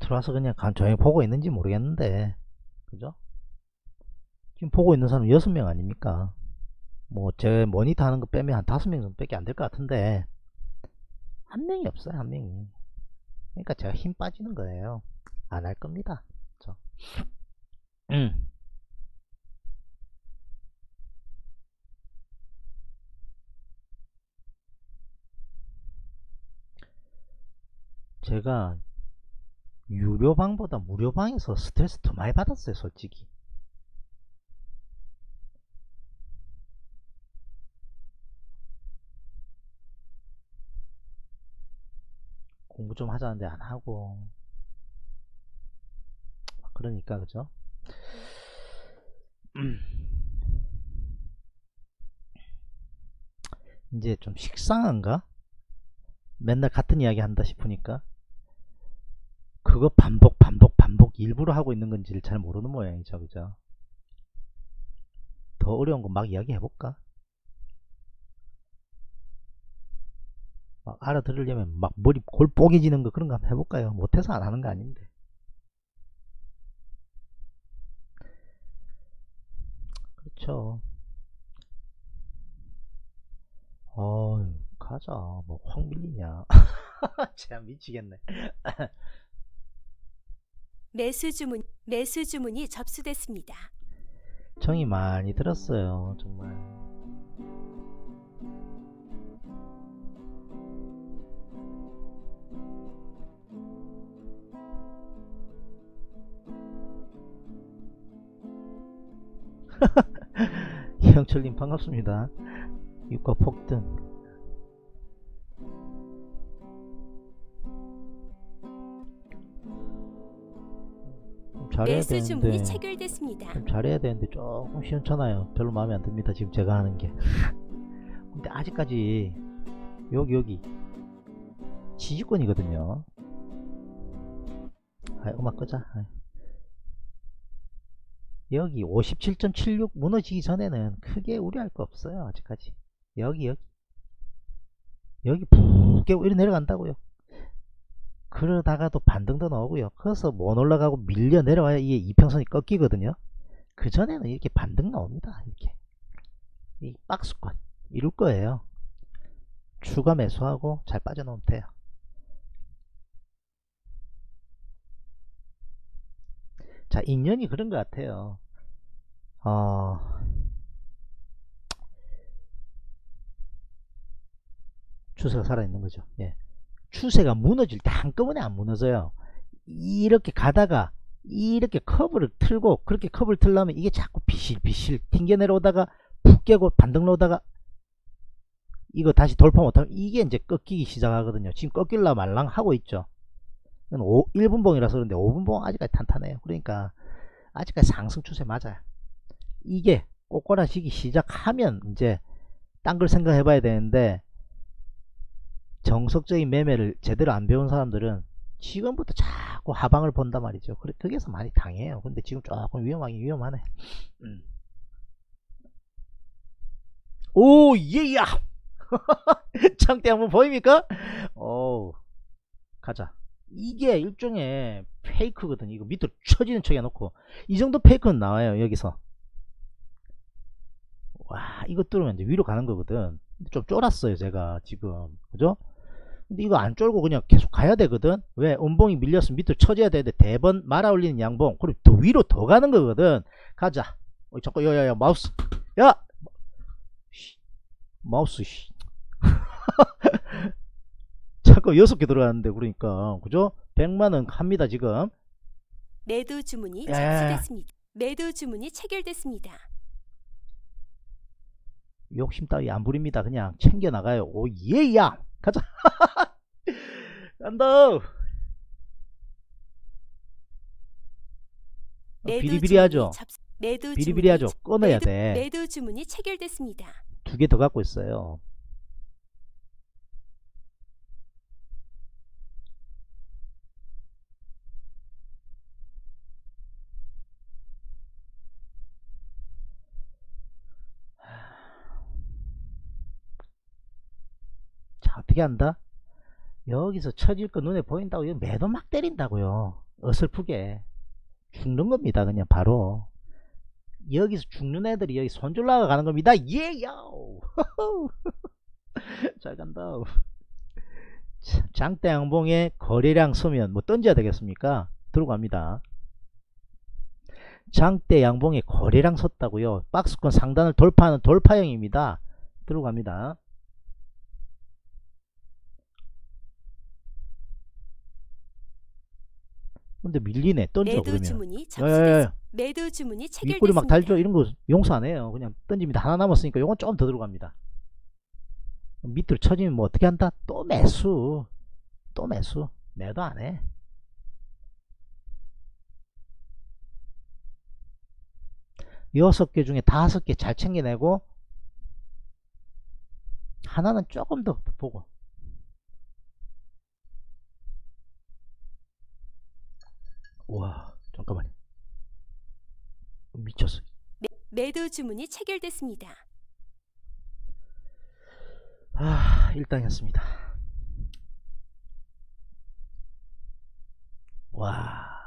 들어와서 그냥 간조용히 보고 있는지 모르겠는데 그죠? 지금 보고 있는 사람 6명 아닙니까? 뭐 제 모니터 하는 거 빼면 한 5명 정도밖에 안 될 것 같은데 한 명이 없어요. 한 명이. 그러니까 제가 힘 빠지는 거예요. 안 할 겁니다. 그죠? 제가 유료방보다 무료방에서 스트레스 더 많이 받았어요, 솔직히. 공부 좀 하자는데 안 하고, 그러니까, 그죠? 이제 좀 식상한가? 맨날 같은 이야기 한다 싶으니까. 그거 반복 일부러 하고 있는 건지를 잘 모르는 모양이죠, 그죠? 더 어려운 거 막 이야기 해볼까? 막 알아들으려면 막 머리 골 뽀개지는 거 그런 거 한번 해볼까요? 못해서 안 하는 거 아닌데. 그렇죠. 어휴, 가자. 뭐 확 밀리냐. 제가 미치겠네. 매수 주문이 접수됐습니다. 정이 많이 들었어요, 정말. 이영철님 반갑습니다. 유가 폭등. 매수 주문이 체결됐습니다. 좀 잘해야 되는데 조금 시원찮아요. 별로 마음에 안 듭니다, 지금 제가 하는 게. 근데 아직까지 여기 지지권이거든요. 아, 음악 끄자. 아이. 여기 57.76 무너지기 전에는 크게 우려할 거 없어요, 아직까지. 여기 푹 깨고 이리 내려간다고요. 그러다가도 반등도 나오고요. 그래서 못 올라가고 밀려 내려와야 이게 이평선이 꺾이거든요. 그 전에는 이렇게 반등 나옵니다. 이렇게 이 박스권 이룰 거예요. 추가 매수하고 잘 빠져나오면 돼요. 자, 인연이 그런 것 같아요. 추세가 살아있는 거죠. 예. 추세가 무너질 때 한꺼번에 안 무너져요. 이렇게 가다가 이렇게 커브를 틀고, 그렇게 커브를 틀려면 이게 자꾸 비실비실 튕겨 내려오다가 푹 깨고 반등 나오다가 이거 다시 돌파 못하면 이게 이제 꺾이기 시작하거든요. 지금 꺾일라 말랑 하고 있죠. 1분봉이라서 그런데 5분봉 아직까지 탄탄해요. 그러니까 아직까지 상승 추세 맞아요. 이게 꼬꼬라지기 시작하면 이제 딴 걸 생각해 봐야 되는데, 정석적인 매매를 제대로 안 배운 사람들은 지금부터 자꾸 하방을 본단 말이죠. 거기에서 많이 당해요. 근데 지금 조금 위험하네. 오, 예야! 장대 한번 보입니까? 오, 가자. 이게 일종의 페이크거든요. 이거 밑으로 쳐지는 척 해놓고. 이 정도 페이크는 나와요, 여기서. 와, 이거 뚫으면 이제 위로 가는 거거든. 좀 쫄았어요, 제가 지금. 그죠? 근데 이거 안 쫄고 그냥 계속 가야 되거든. 왜? 음봉이 밀렸으면 밑으로 쳐져야 되는데 대번 말아 올리는 양봉. 그럼 더 위로 더 가는 거거든. 가자. 어이, 잠깐, 야, 마우스. 야! 마우스, 씨. 잠깐, 6개 들어갔는데, 그러니까. 그죠? 100만원 갑니다, 지금. 매도 주문이 체결됐습니다. 욕심 따위 안 부립니다. 그냥 챙겨 나가요. 오, 예야! 가자! 간다! 비리비리하죠? 비리비리하죠? 꺼내야 돼. 매도 주문이 체결됐습니다. 2개 더 갖고 있어요. 어떻게 한다? 여기서 처질 거 눈에 보인다고 이거 매도 막 때린다고요. 어설프게 죽는 겁니다, 그냥. 바로 여기서 죽는 애들이 여기 손줄 나가는 겁니다. 예요. 잘 간다. 장대 양봉에 거래량 서면 뭐 던져야 되겠습니까? 들어갑니다. 장대 양봉에 거래량 섰다고요. 박스권 상단을 돌파하는 돌파형입니다. 들어갑니다. 근데 밀리네. 던져 그러면. 야야야. 매도 주문이 체결됐습니다. 윗꼬리 막 달죠. 이런 거 용서 안 해요. 그냥 던집니다. 하나 남았으니까 요건 좀 더 들어갑니다. 밑으로 쳐지면 뭐 어떻게 한다? 또 매수. 또 매수. 매도 안 해. 여섯 개 중에 다섯 개 잘 챙겨내고 하나는 조금 더 보고. 와, 잠깐만요. 미쳤어. 매도 주문이 체결됐습니다. 아, 일당이었습니다. 와,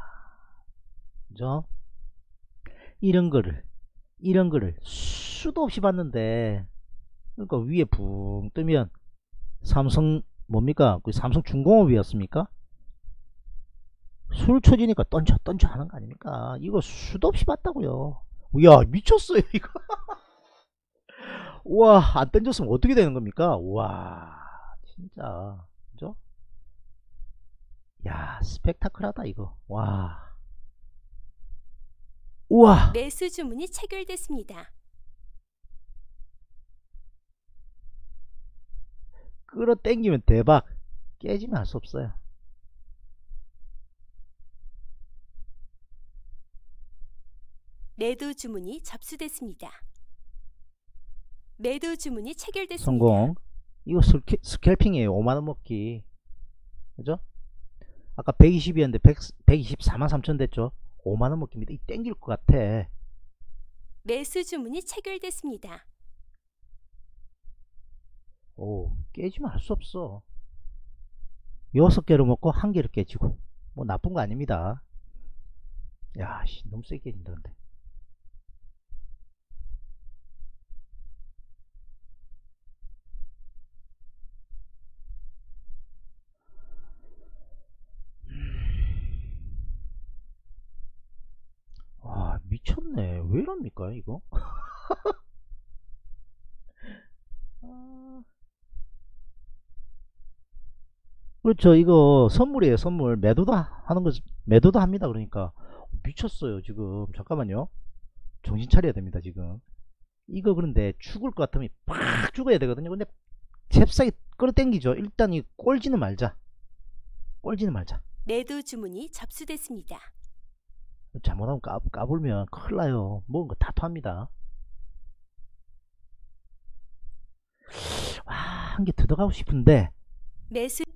그죠? 이런 거를 수도 없이 봤는데, 그러니까 위에 붕 뜨면 삼성 뭡니까? 그 삼성중공업이었습니까? 술 쳐지니까 던져 하는 거 아닙니까? 이거 수도 없이 봤다고요. 야, 미쳤어요 이거. 와, 안 던졌으면 어떻게 되는 겁니까? 와, 진짜, 그죠? 야, 스펙타클하다 이거. 와, 우와. 매수 주문이 체결됐습니다. 끌어 당기면 대박. 깨지면 알 수 없어요. 매도 주문이 접수됐습니다. 매도 주문이 체결됐습니다. 성공. 이거 스캘핑이에요. 5만원 먹기. 그죠? 아까 120이었는데 124만 3천 됐죠? 5만원 먹기입니다. 이 땡길 것 같아. 매수 주문이 체결됐습니다. 오, 깨지면 알 수 없어. 6개로 먹고 1개로 깨지고. 뭐 나쁜 거 아닙니다. 야, 씨, 너무 세게 깨진다 근데. 와, 미쳤네. 왜 이럽니까 이거? 그렇죠. 이거 선물이에요. 선물. 매도도 하는 거, 매도도 합니다. 그러니까 미쳤어요 지금. 잠깐만요, 정신 차려야 됩니다 지금. 이거 그런데 죽을 것 같으면 팍 죽어야 되거든요. 근데 잽싸게 끌어당기죠. 일단 이 꼴지는 말자. 꼴지는 말자. 매도 주문이 접수됐습니다. 잘못하면 까불면 큰일 나요. 먹은 거 다 토합니다. 와, 한 개 더 가고 싶은데.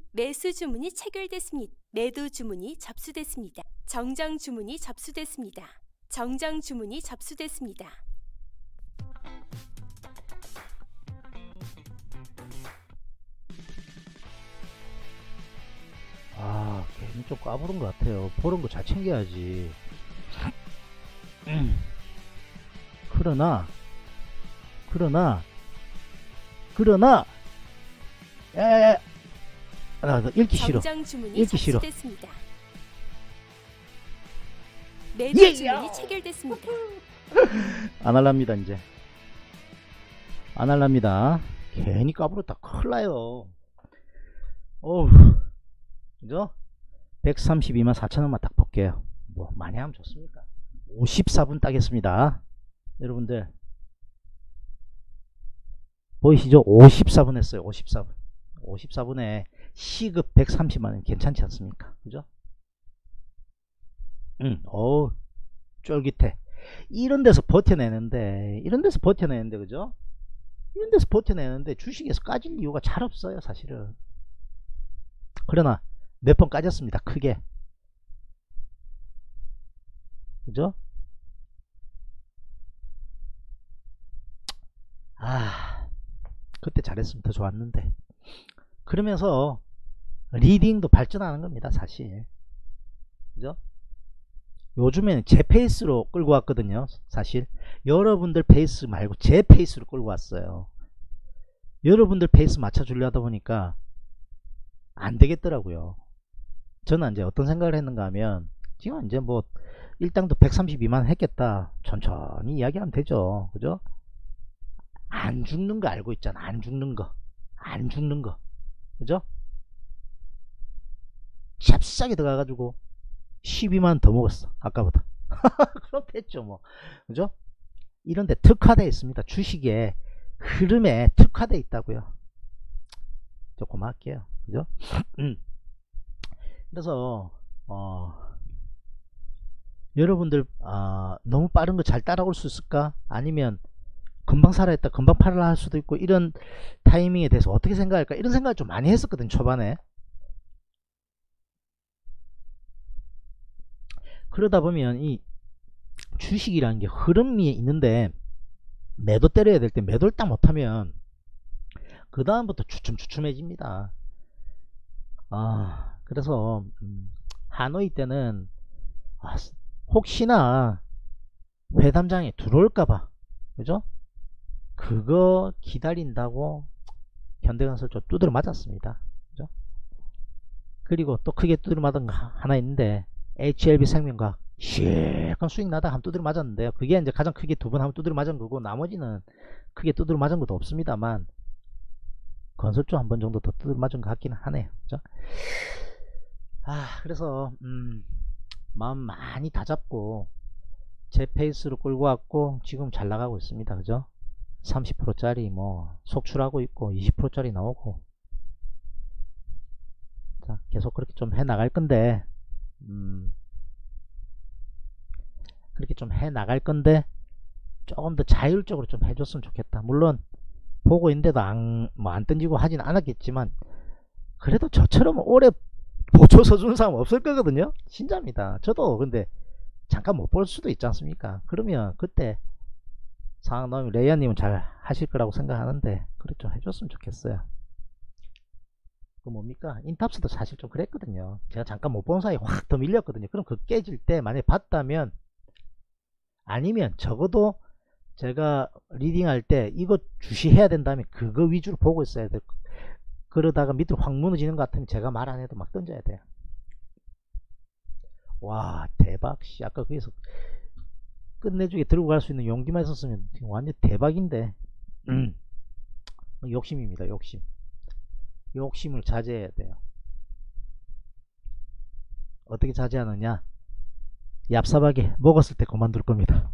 매수 주문이 체결됐습니다. 매도 주문이 접수됐습니다. 정정 주문이 접수됐습니다. 정정 주문이 접수됐습니다. 아, 괜히 좀 까부른 것 같아요. 보는 거 잘 챙겨야지. 그러나 에, 나 읽기 싫어. 읽기 싫어. 매도 주문이 체결됐습니다. 안 할랍니다 이제. 안 할랍니다. 괜히 까불었다 큰일 나요. 어우, 그죠? 132만 4천원만 딱 볼게요. 뭐 많이 하면 좋습니까? 54분 따겠습니다 여러분들. 보이시죠? 54분 했어요. 54분. 54분에 시급 130만원 괜찮지 않습니까? 그죠? 어우, 쫄깃해. 이런 데서 버텨내는데, 그죠? 이런 데서 버텨내는데 주식에서 까질 이유가 잘 없어요 사실은. 그러나 몇 번 까졌습니다 크게. 그죠? 아, 그때 잘했으면 더 좋았는데. 그러면서 리딩도 발전하는 겁니다 사실. 그죠? 요즘에는 제 페이스로 끌고 왔거든요 사실. 여러분들 페이스 말고 제 페이스로 끌고 왔어요. 여러분들 페이스 맞춰주려 하다 보니까 안 되겠더라고요. 저는 이제 어떤 생각을 했는가 하면, 지금 이제 뭐 일당도 132만 했겠다. 천천히 이야기하면 되죠. 그죠? 안 죽는 거 알고 있잖아. 안 죽는 거. 그죠? 잽싸게 들어가가지고 12만 더 먹었어 아까보다. 그렇겠죠 뭐, 그죠? 이런데 특화되어 있습니다. 주식의 흐름에 특화되어 있다고요. 조금만 할게요, 그죠? 그래서 여러분들 너무 빠른 거 잘 따라올 수 있을까? 아니면 금방 사라 했다 금방 팔라 할 수도 있고, 이런 타이밍에 대해서 어떻게 생각할까? 이런 생각을 좀 많이 했었거든 초반에. 그러다 보면 이 주식이라는 게 흐름이 있는데 매도 때려야 될 때 매도를 딱 못하면 그 다음부터 주춤주춤해집니다. 그래서 하노이 때는 혹시나 회담장에 들어올까봐, 그죠? 그거 기다린다고 현대건설 좀 두드려 맞았습니다, 그죠? 그리고 또 크게 두드려 맞은 거 하나 있는데 HLB 생명과 실컷 수익 나다 하면 두드려 맞았는데요. 그게 이제 가장 크게 두 번 하면 두드려 맞은 거고, 나머지는 크게 두드려 맞은 것도 없습니다만 건설주 한 번 정도 더 두드려 맞은 것 같기는 하네요, 그죠? 그래서 마음 많이 다잡고 제 페이스로 끌고 왔고 지금 잘 나가고 있습니다, 그죠? 30% 짜리 뭐 속출하고 있고 20% 짜리 나오고, 자 계속 그렇게 좀 해 나갈 건데 조금 더 자율적으로 좀 해줬으면 좋겠다. 물론 보고 있는데도 안 던지고 하진 않았겠지만, 그래도 저처럼 오래 보초서 주는 사람 없을 거거든요. 진짜입니다. 저도 근데 잠깐 못 볼 수도 있지 않습니까? 그러면 그때 상황 나오면 레이아님은 잘 하실 거라고 생각하는데 그렇게 좀 해줬으면 좋겠어요. 그 뭡니까? 인탑스도 사실 좀 그랬거든요. 제가 잠깐 못 본 사이에 확 더 밀렸거든요. 그럼 그 깨질 때 만약에 봤다면, 아니면 적어도 제가 리딩할 때 이거 주시해야 된다면 그거 위주로 보고 있어야 돼요. 그러다가 밑으로 확 무너지는 것 같으면 제가 말 안 해도 막 던져야 돼요. 와 대박, 씨 아까 거기서 끝내주게 들고 갈 수 있는 용기만 있었으면 완전 대박인데. 욕심입니다. 욕심을 자제해야 돼요. 어떻게 자제하느냐? 얍삽하게 먹었을 때 그만둘 겁니다.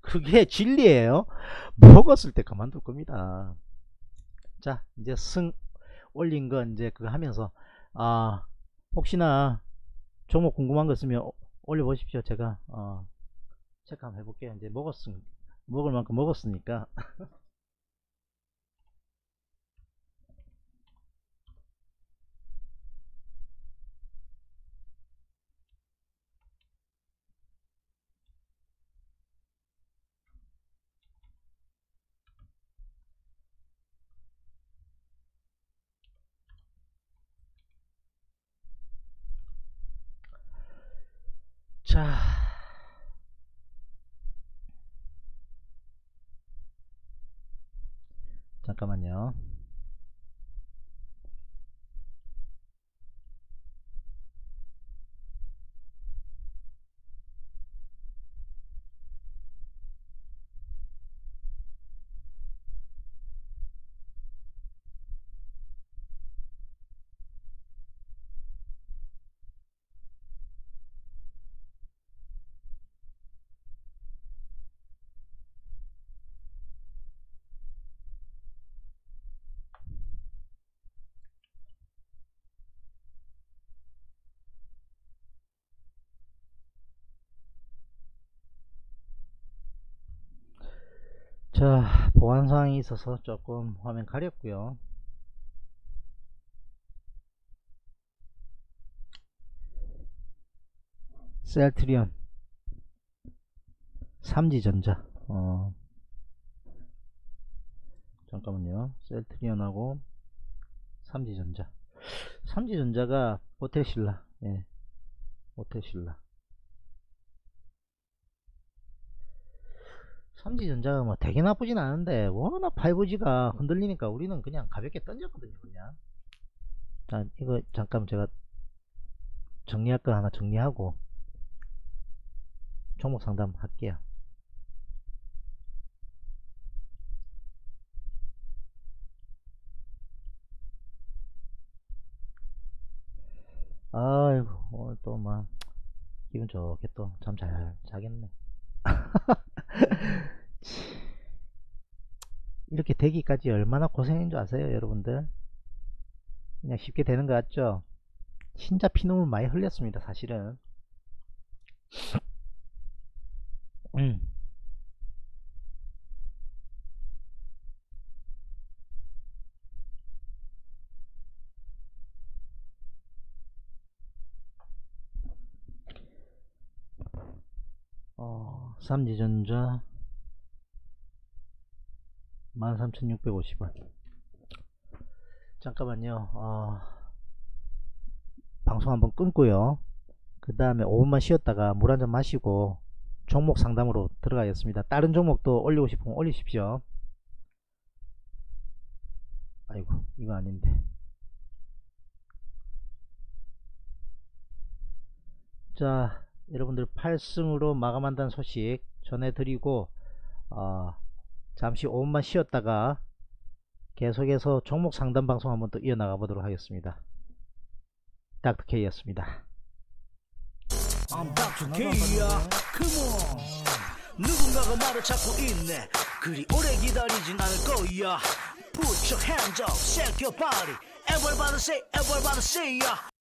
그게 진리예요. 먹었을 때 그만둘 겁니다. 자 이제 승 올린 거 이제 그거 하면서 혹시나 종목 궁금한 거 있으면 올려보십시오. 제가 체크 한번 해볼게요. 이제 먹을 만큼 먹었으니까. 자, 잠깐만요. 자, 보안사항이 있어서 조금 화면 가렸고요. 셀트리온, 삼지전자. 잠깐만요. 셀트리온하고 삼지전자. 삼지전자가 호텔신라. 예, 호텔신라. 삼지전자가 뭐 되게 나쁘진 않은데 워낙 5G가 흔들리니까 우리는 그냥 가볍게 던졌거든요, 그냥. 자, 이거 잠깐 제가 정리할 거 하나 정리하고 종목 상담 할게요. 아이고, 오늘 또 막 기분 좋게 또 잠 잘 자겠네. 이렇게 되기까지 얼마나 고생인 줄 아세요, 여러분들? 그냥 쉽게 되는 것 같죠? 진짜 피눈물 많이 흘렸습니다, 사실은. 삼지전자 13,650원. 잠깐만요. 방송 한번 끊고요, 그 다음에 5분만 쉬었다가 물 한잔 마시고 종목 상담으로 들어가겠습니다. 다른 종목도 올리고 싶으면 올리십시오. 아이고, 이거 아닌데. 자, 여러분들 8승으로 마감한다는 소식 전해드리고, 잠시 5분만 쉬었다가 계속해서 종목 상담 방송 한번 더 이어나가 보도록 하겠습니다. 닥터케이였습니다. I'm Dr. K야. Come on. 누군가가 말을 찾고 있네. 그리 오래 기다리진 않을 거야. Put your hands up, shake your body. Everybody say, everybody say.